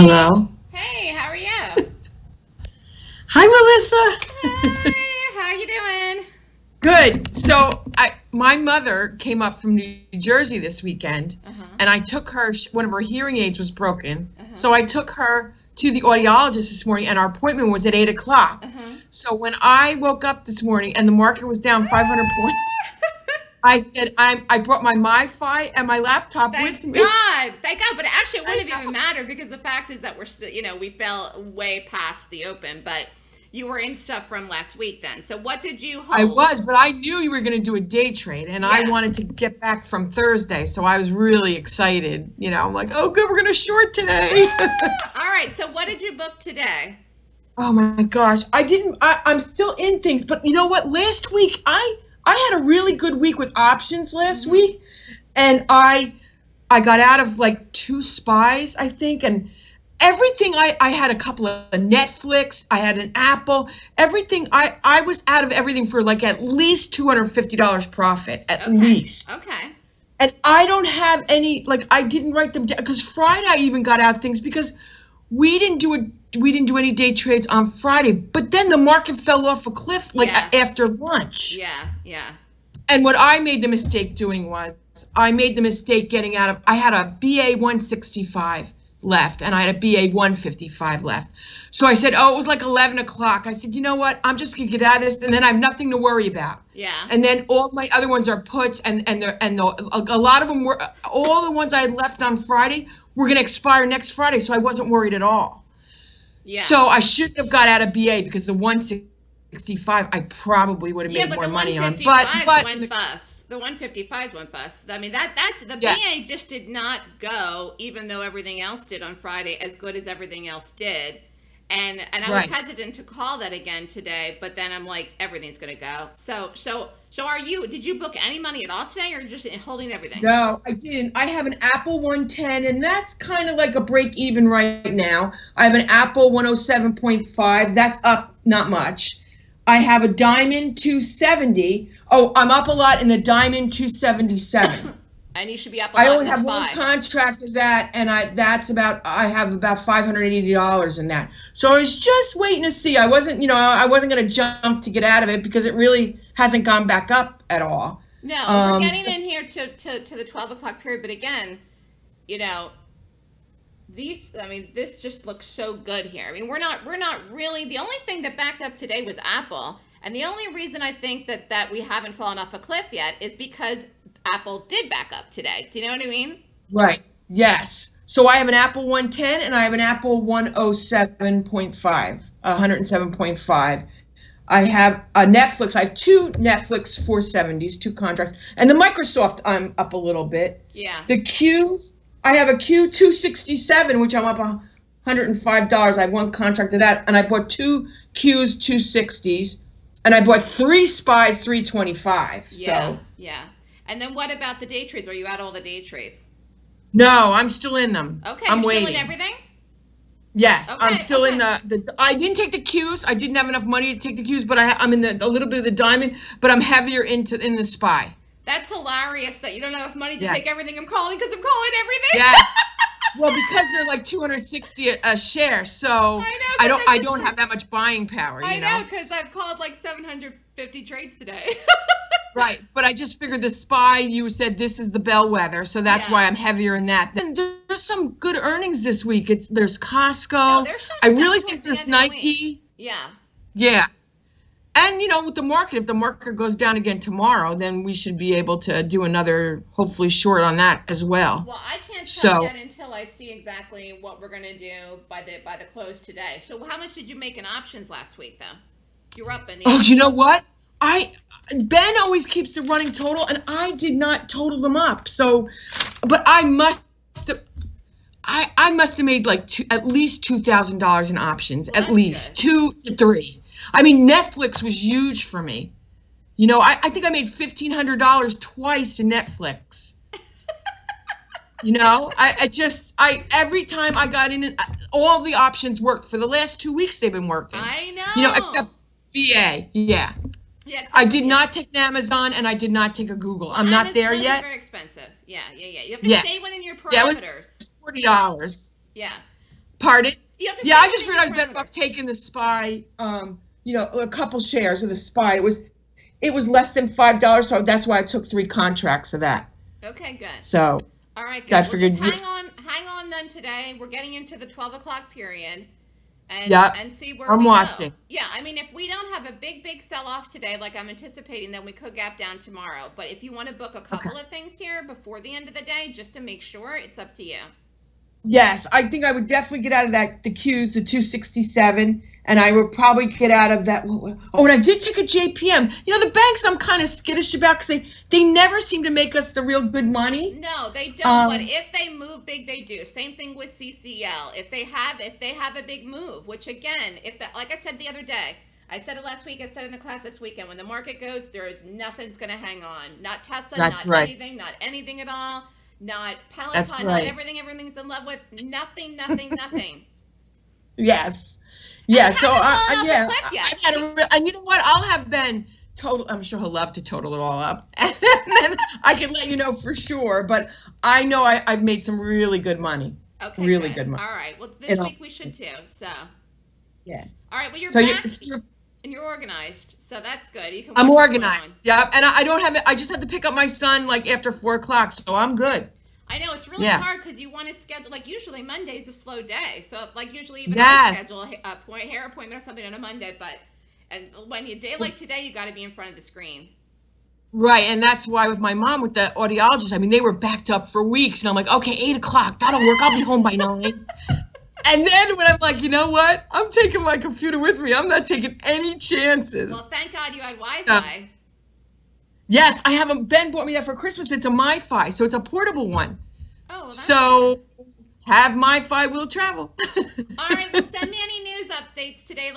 Hello. Hey, how are you? Hi, Melissa. Hey, how you doing? Good. So my mother came up from New Jersey this weekend, and I took her, one of her hearing aids was broken, so I took her to the audiologist this morning, and our appointment was at 8 o'clock. So when I woke up this morning and the market was down 500 points, I said, I brought my MiFi and my laptop with me. Thank God, but actually it wouldn't have even mattered, because the fact is that we're still, you know, we fell way past the open, but you were in stuff from last week then. So what did you hold? I was, but I knew you were going to do a day trade, and I wanted to get back from Thursday, so I was really excited. You know, I'm like, oh good, we're going to short today. All right, so what did you book today? Oh my gosh, I'm still in things, but you know what, last week I had a really good week with options last week, and I got out of like 2 Spies, I think, and everything. I had a couple of Netflix, I had an Apple, everything. I was out of everything for like at least $250 profit, at least. Okay. And I don't have any, like, I didn't write them down, because Friday I even got out things, because we didn't do any day trades on Friday, but then the market fell off a cliff, like after lunch. Yeah. And what I made the mistake doing was, I made the mistake getting out of, I had a BA 165 left, and I had a BA 155 left. So I said, oh, it was like 11 o'clock. I said, you know what? I'm just gonna get out of this, and then I have nothing to worry about. Yeah. And then all my other ones are puts, and a lot of them were, all the ones I had left on Friday were gonna expire next Friday, so I wasn't worried at all. Yeah. So I shouldn't have got out of BA, because the 165 I probably would have made more money on. But went bust. The 155s went bust. I mean that BA just did not go, even though everything else did on Friday, as good as everything else did. And I was hesitant to call that again today, but then I'm like, everything's gonna go. So did you book any money at all today, or just holding everything? No, I didn't. I have an Apple 110, and that's kind of like a break even right now. I have an Apple 107.5, that's up not much. I have a Diamond 270. Oh, I'm up a lot in the Diamond 277. And you should be up a lot. I only have one contract of that, and I have about $580 in that. So I was just waiting to see. I wasn't going to jump to get out of it, because it really hasn't gone back up at all. No, we're getting in here to the 12 o'clock period, but again, you know, this just looks so good here. I mean, we're not really, the only thing that backed up today was Apple, and the only reason I think that we haven't fallen off a cliff yet is because Apple did back up today. Do you know what I mean? Right. Yes. So I have an Apple 110, and I have an Apple 107.5. I have a Netflix. I have 2 Netflix 470s, 2 contracts. And the Microsoft, I'm up a little bit. Yeah. The Qs, I have a Q 267, which I'm up $105. I have 1 contract of that, and I bought 2 Qs 260s, and I bought 3 Spies 325. Yeah. So. Yeah. And then what about the day trades? Are you out all the day trades? No, I'm still in them. Okay, I'm waiting. Still in everything? Yes, okay, I'm still in the. I didn't take the Qs. I didn't have enough money to take the Qs, but I'm in a little bit of the Diamond, but I'm heavier in the Spy. That's hilarious that you don't have enough money to take everything I'm calling, because I'm calling everything. Yeah. Well, because they're like 260 a share, so I don't have that much buying power. You know, because I've called like 750 trades today. Right, but I just figured the Spy, you said this is the bellwether, so that's why I'm heavier in that. And there's some good earnings this week. There's Costco. No, there's some I really think there's Nike. Yeah. Yeah. And, you know, with the market, if the market goes down again tomorrow, then we should be able to do another, hopefully, short on that as well. Well, I can't tell that until I see exactly what we're going to do by the close today. So how much did you make in options last week, though? You were up in the options. You know what? Ben always keeps the running total, and I did not total them up. So, but I must have made like at least $2,000 in options, well, at least good. 2 to 3. I mean, Netflix was huge for me. You know, I think I made $1,500 twice in Netflix. You know, I every time I got in, all the options worked. For the last 2 weeks, they've been working. I know. You know, except BA, Yeah, I did not take an Amazon, and I did not take a Google. I'm not there yet. Very expensive. Yeah. You have to stay within your parameters. $40. Yeah. Pardon? Yeah, I just realized that about taking the Spy, you know, a couple shares of the Spy. It was less than $5, so that's why I took 3 contracts of that. Okay, good. So, all right, good. Hang on then today. We're getting into the 12 o'clock period. And, yep. And see where I'm watching. Go. Yeah, I mean, if we don't have a big sell-off today, like I'm anticipating, then we could gap down tomorrow. But if you want to book a couple of things here before the end of the day, just to make sure, it's up to you. Yes, I think I would definitely get out of that, the Qs, the 267, and I would probably get out of that. Oh, and I did take a JPM. You know, the banks I'm kind of skittish about because they never seem to make us the real good money. No, they don't, but if they move big, they do. Same thing with CCL. If they have a big move, which again, like I said the other day, I said it last week, I said it in the class this weekend, when the market goes, nothing's going to hang on. Not Tesla, anything, not anything at all. Not Peloton, not everything's in love with, nothing, nothing. Yes. Yeah, so, and you know what, I'll have Ben total, I'm sure he'll love to total it all up, and then I can let you know for sure, but I know I've made some really good money. Okay, really good money. All right, well, this week we should too, so. Yeah. All right, well, you're back. And you're organized, so that's good. You can I'm organized, yeah, and I don't have it. I just had to pick up my son like after 4 o'clock, so I'm good. I know, it's really hard because you want to schedule, like usually Monday's a slow day, so like usually even I schedule a hair appointment or something on a Monday, and when you day like today, you got to be in front of the screen. Right, and that's why with my mom, with the audiologist, I mean, they were backed up for weeks, and I'm like, okay, 8 o'clock, that'll work, I'll be home by 9. And then when I'm like, you know what? I'm taking my computer with me. I'm not taking any chances. Well, thank God you had Wi-Fi. Yes, I have Ben bought me that for Christmas. It's a MiFi, so it's a portable one. Oh, well, so have MiFi, we'll travel. All right, well, send me any news updates today.